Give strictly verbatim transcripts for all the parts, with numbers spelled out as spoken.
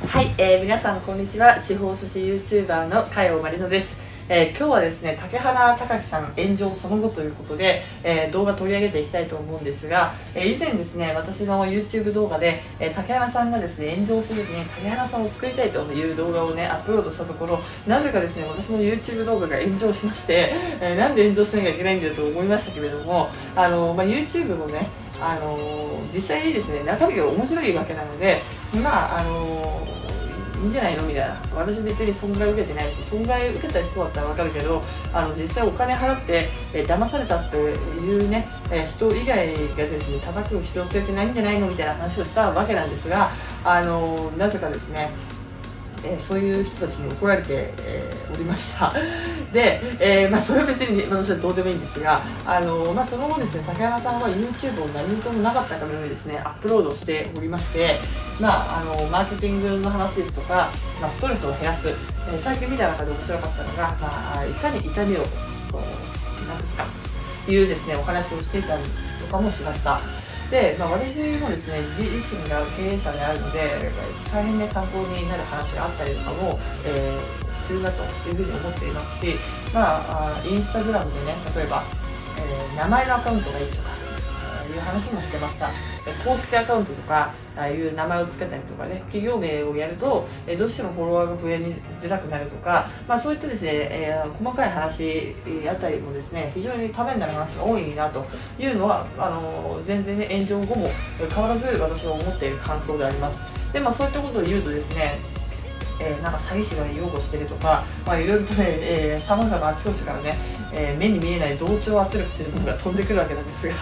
はい、えー、皆さんこんにちは。司法書士 ユーチューバー の嘉陽まりのです、えー、今日はですね、竹原隆さん炎上その後ということで、えー、動画取り上げていきたいと思うんですが、えー、以前ですね、私の ユーチューブ 動画で、えー、竹原さんがですね、炎上する時に竹原さんを救いたいという動画をね、アップロードしたところ、なぜかですね、私の ユーチューブ 動画が炎上しまして、えー、なんで炎上しなきゃいけないんだと思いましたけれども、あのー、まあ、ユーチューブ もね、あのー、実際にですね、中身が面白いわけなので、まあ、あのー、いいんじゃないのみたいな。私別に損害受けてないし、損害受けた人だったらわかるけど、あの実際お金払って、えー、騙されたっていうね、えー、人以外がですね、叩く必要性ってないんじゃないのみたいな話をしたわけなんですが、あのー、なぜかですね、えー、そういう人たちに怒られて、えー、おりました。で、えーまあ、それは別に私はどうでもいいんですが、あのーまあ、その後ですね、竹原さんは ユーチューブ を何事もなかったかのようにですね、アップロードしておりまして、まあ、あのー、マーケティングの話ですとか、まあ、ストレスを減らす、えー、最近見た中で面白かったのが、まあ、いかに痛みをなくすかというですね、お話をしていたりとかもしました。で、まあ、私もですね、自身が経営者であるので、大変ね、参考になる話があったりとかも、えー、するなというふうに思っていますし、まあ、インスタグラムでね、例えば、えー、名前のアカウントがいいとか、いう話もしてました。公式アカウントとか、いう名前をつけたりとかね、企業名をやると、どうしてもフォロワーが増えづらくなるとか、まあそういったですね、えー、細かい話あたりもですね、非常にためになる話が多いなというのは、あのー、全然、ね、炎上後も変わらず私は思っている感想であります。で、まあそういったことを言うとですね、えー、なんか詐欺師が擁護してるとか、まあいろいろとね、えー、様々あちこちからね、えー、目に見えない同調圧力というものが飛んでくるわけなんですが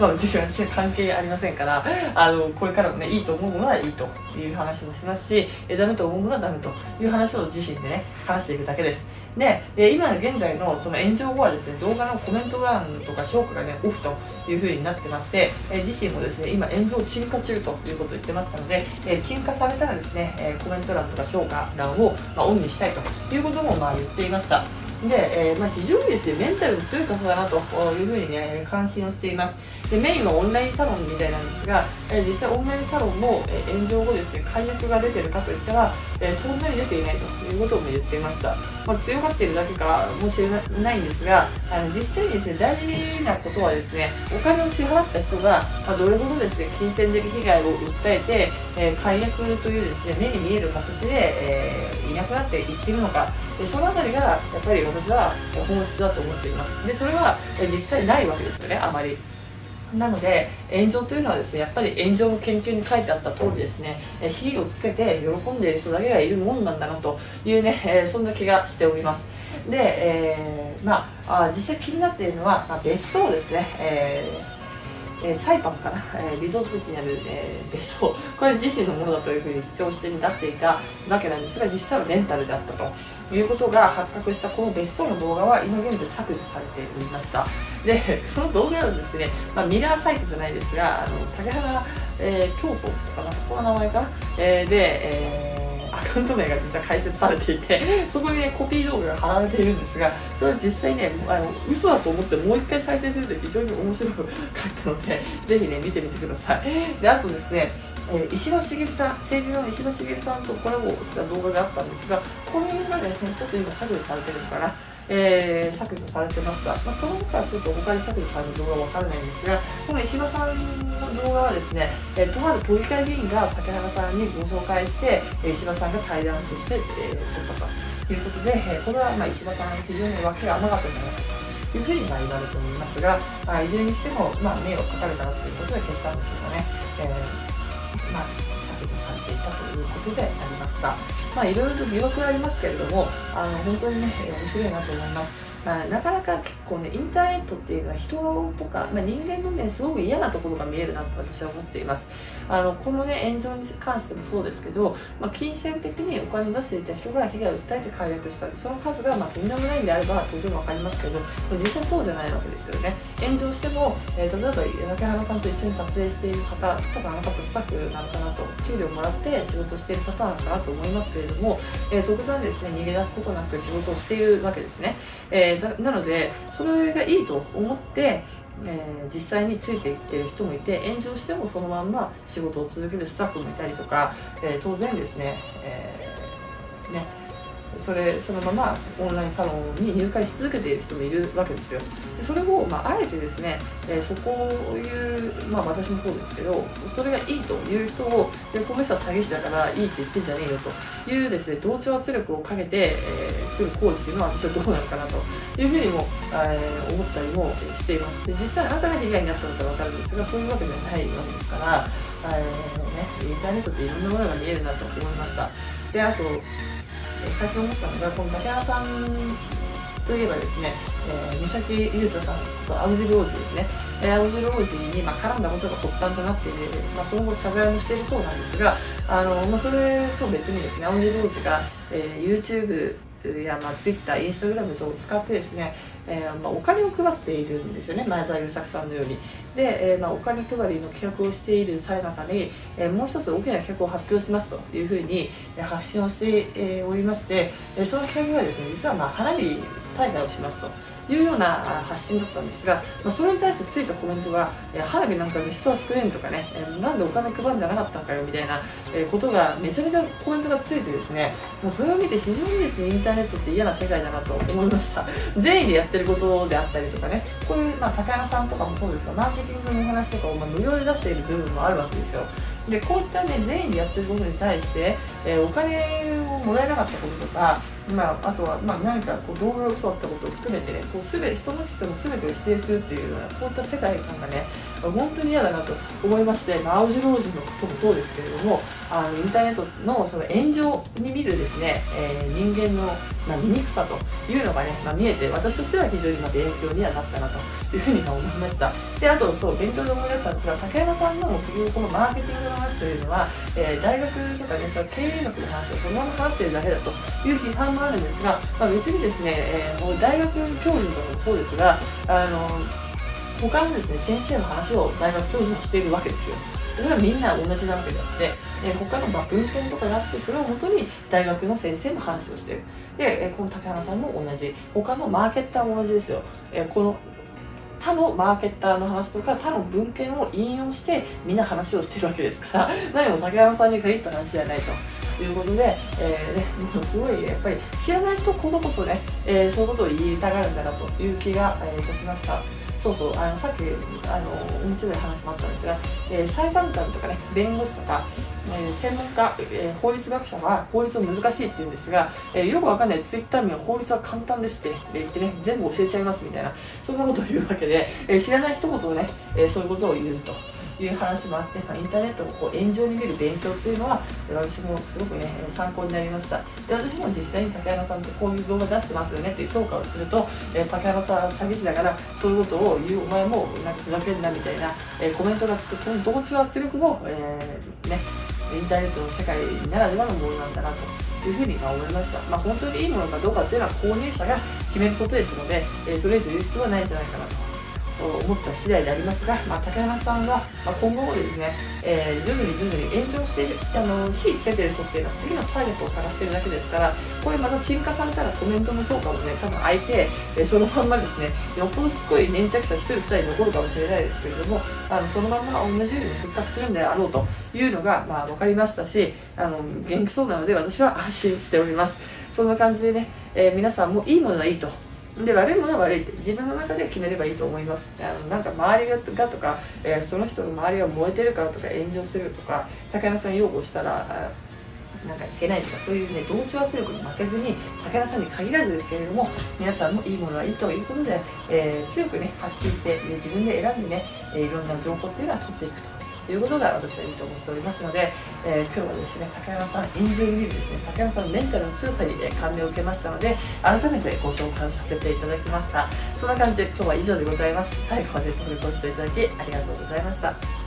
まあ別に私は関係ありませんから、あのこれからもね、いいと思うものはいいという話もしますし、えー、ダメと思うものはダメという話を自身でね、話していくだけです。で、今現在のその炎上後はですね、動画のコメント欄とか評価がね、オフというふうになってまして、自身もですね、今炎上沈下中ということを言ってましたので、沈下されたらですね、コメント欄とか評価欄をオンにしたいということもまあ言っていました。で、えーまあ、非常にですね、メンタルの強い方だなというふうにね、関心をしています。で、メインはオンラインサロンみたいなんですが、えー、実際オンラインサロンも、えー、炎上後ですね、解約が出てるかといったら、えー、そんなに出ていないということも言っていました。まあ、強がっているだけかもしれないんですが、あの実際にですね、大事なことはですね、お金を支払った人が、まあ、どれほどですね、金銭的被害を訴えて、えー、解約というですね、目に見える形で、えー、いなくなっていっているのか、えー、そのあたりがやっぱり私は本質だと思っています。で、それは実際ないわけですよね、あまり。なので炎上というのはですね、やっぱり炎上の研究に書いてあった通りですね、火をつけて喜んでいる人だけがいるもんなんだなというね、そんな気がしております。で、えー、まあ実際気になっているのは、まあ、別荘ですね、えーえー、サイパンかな、えー、リゾート地にある、えー、別荘、これ自身のものだというふうに主張して出していたわけなんですが、実際はレンタルであったということが発覚したこの別荘の動画は今現在削除されておりました。で、その動画はですね、まあ、ミラーサイトじゃないですが、あの竹原、えー、競争とかなんかそんな名前かな、えー、で、えーアカウント名が実は解説されていて、そこにね、コピー動画が貼られているんですが、それは実際ね、あの嘘だと思ってもう一回再生すると非常に面白く書いたので、ぜひね、見てみてください。で、あとですね、えー、石破茂さん、政治の石破茂さんとコラボした動画があったんですが、これがですね、ちょっと今削除されてるのかな、えー、削除されてました。まあ、その他はちょっと他に削除される動画は分からないんですが、この石破さんの動画はですね、えー、とある都議会議員が竹原さんにご紹介して、石破さんが対談として、えー、撮ったということで、えー、これはまあ石破さん非常に脇が甘かったんじゃないかというふうにまあ言われておりますが、まあ、いずれにしてもまあ迷惑かかるからということで消したんでしょうかね。えーまあされていたということでありました。まあいろいろと疑惑はありますけれども、あの本当にね、面白いなと思います。まあ、なかなか結構ね、インターネットっていうのは人とか、まあ、人間のね、すごく嫌なところが見えるなと私は思っています。あのこのね、炎上に関してもそうですけど、まあ、金銭的にお金を出していた人が被害を訴えて解約した、その数がまあとんでもないんであれば当然わかりますけど、実際そうじゃないわけですよね。炎上しても、えー、例えば竹原さんと一緒に撮影している方とか、あなたとスタッフなのかなと、給料もらって仕事している方なのかなと思いますけれども、えー、特段ですね、逃げ出すことなく仕事をしているわけですね。えーなので、それがいいと思って、えー、実際についていってる人もいて、炎上してもそのまんま仕事を続けるスタッフもいたりとか、えー、当然ですね、えー、ねそれそのままオンラインサロンに入会し続けている人もいるわけですよ。でそれを、まあ、あえてですね、えー、そこをいう、まあ、私もそうですけど、それがいいという人を「この人は詐欺師だからいいって言ってんじゃねえよ」というですね、同調圧力をかけてくる行為っていうのは私はどうなのかなというふうにも、えー、思ったりもしています。で実際あなたが被害になったのか分かるんですが、そういうわけではないわけですから、えーね、インターネットっていろんなものが見えるなと思いました。であと先ほど思ったのが、この竹原さんといえばですね、えー、三崎優太さんと青汁王子ですね、えー、青汁王子にまあ絡んだことが発端となっていて、まあ、その後謝罪もしているそうなんですが、あの、まあ、それと別にですね、青汁王子が、えー、YouTube や、まあ、Twitter、Instagram 等を使ってですね、えーまあ、お金を配っているんですよね、前澤友作さんのように。で、えーまあ、お金配りの企画をしている最中に、えー、もう一つ大きな企画を発表しますというふうに発信をして、えー、おりまして、えー、その企画がですね、実はまあ花火大会をしますというような発信だったんですが、まあ、それに対してついたコメントが、えー、花火なんかじゃ人は少ねえとかね、えー、なんでお金配るんじゃなかったのかよみたいなことがめちゃめちゃコメントがついてですね、もうそれを見て非常にですね、インターネットって嫌な世界だなと思いました。善意でやってることであったりとかね、こういう、まあ、竹原さんとかもそうですが、マーケティングの話とかをまあ無料で出している部分もあるわけですよ。でこういったね、善意でやってることに対して、えー、お金をもらえなかったこととか、まあ、あとは、まあ、何かこう動画が教わったことを含めてね、こうすべ人の人の全てを否定するというような、こういった世界観がね、本当に嫌だなと思いまして、まあ、青汁王子のこともそうですけれども、あのインターネット の, その炎上に見るですね、えー、人間の、まあ、醜さというのがね、まあ、見えて、私としては非常にまあ勉強にはなったなというふうに思いました。であと、そう勉強で思い出したんですが、竹山さんのこのマーケティングの話というのは、えー、大学とかね、経営学の話をそのまま話しているだけだという批判もあるんですが、まあ、別にですね、えー、もう大学教授とかもそうですが、あの他のですね、先生の話を大学教授もしているわけですよ。それはみんな同じなわけであって、えー、他の文献とかがあって、それをもとに大学の先生の話をしている。で、えー、この竹原さんも同じ、他のマーケッターも同じですよ。えー、この他のマーケッターの話とか他の文献を引用してみんな話をしてるわけですから、何も竹原さんに限った話じゃないということで、えーね、もうすごいやっぱり知らないところこそね、えー、そういうことを言いたがるんだなという気が、えー、いたしました。そうそう、あのさっきあの面白い話もあったんですが、えー、裁判官とかね、弁護士とか、えー、専門家、えー、法律学者は法律は難しいって言うんですが、えー、よくわかんないツイッターには法律は簡単ですって言ってね、全部教えちゃいますみたいな、そんなことを言うわけで、えー、知らない一言をね、えー、そういうことを言うという話もあって、インターネットをこう炎上に見る勉強っていうのは私もすごくね、参考になりました。で私も実際に竹原さんとこういう動画出してますよねっていう評価をすると、え竹原さん詐欺師だからそういうことを言うお前もなんかふざけんなみたいな、えコメントがつく、この同調圧力も、えー、ね、インターネットの世界ならではのものなんだなというふうに思いました。まあ、本当にいいものかどうかっていうのは購入者が決めることですので、えそれ以上言う必要はないんじゃないかなと思った次第でありますが、まあ、竹原さんは、まあ、今後もですね、えー、徐々に徐々に炎上している、あの火つけてる人っていうのは次のターゲットを探してるだけですから、これまた沈下されたらコメントの評価もね、多分空いて、えー、そのまんまですね、よっぽどしつこい粘着者ひとりふたり残るかもしれないですけれども、あのそのまんま同じように復活するんであろうというのが、まあ、分かりましたし、あの元気そうなので私は安心しております。そんな感じでね、えー、皆さんもいいものはいいと、で悪いものは悪いって自分の中で決めればいいと思います。あのなんか周りがとか、えー、その人の周りが燃えてるからとか炎上するとか竹原さん擁護したらなんかいけないとか、そういうね、同調圧力に負けずに、竹原さんに限らずですけれども、皆さんもいいものはいいということで、えー、強くね発信して自分で選んでね、いろんな情報っていうのは取っていくと。ということが私はいいと思っておりますので、えー、今日はですね、竹原さん炎上に見るですね、竹原さんのメンタルの強さに、ね、感銘を受けましたので、改めてご紹介させていただきました。そんな感じで今日は以上でございます。最後までご視聴いただきありがとうございました。